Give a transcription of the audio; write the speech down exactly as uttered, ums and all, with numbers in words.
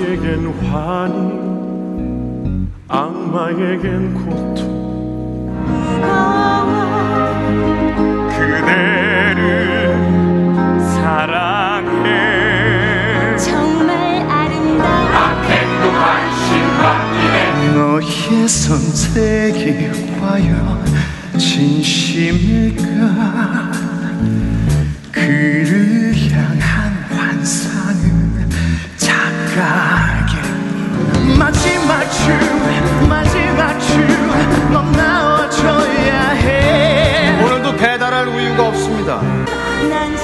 나에겐 환희, 악마에겐 고통. 그대를 사랑해. 정말 아름다워. 나 행복한 신박이네. 너의 선택이 과연 진심일까? 그를 향한 환상은 착각일. 마지막 춤, 마지막 춤, 넌 나와줘야 해. 오늘도 배달할 우유가 없습니다. 난